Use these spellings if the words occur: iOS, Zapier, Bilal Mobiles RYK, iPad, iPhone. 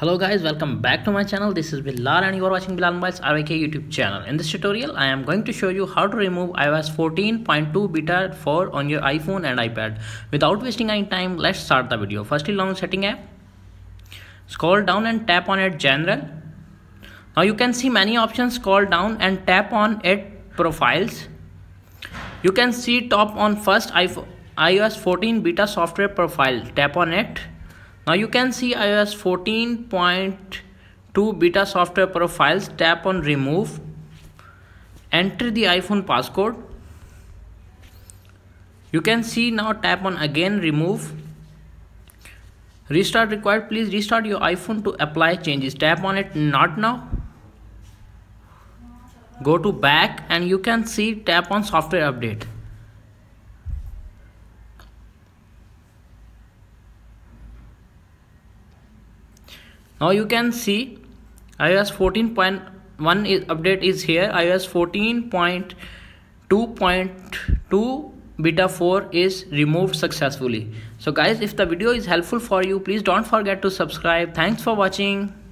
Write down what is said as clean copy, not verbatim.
Hello guys, welcome back to my channel. This is Bilal and you are watching Bilal Mobiles RYK YouTube channel. In this tutorial, I am going to show you how to remove iOS 14.2 beta 4 on your iPhone and iPad. Without wasting any time, let's start the video. Firstly, launch setting app. Scroll down and tap on it general. Now you can see many options. Scroll down and tap on it profiles. You can see top on first iOS 14 beta software profile. Tap on it. Now you can see iOS 14.2 beta software profiles. Tap on remove. Enter the iPhone passcode. You can see now, tap on again remove. Restart required. Please restart your iPhone to apply changes. Tap on it not now. Go to back and you can see tap on software update. Now you can see iOS 14.1 update is here. iOS 14.2.2 beta 4 is removed successfully. So guys, if the video is helpful for you, please don't forget to subscribe. Thanks for watching.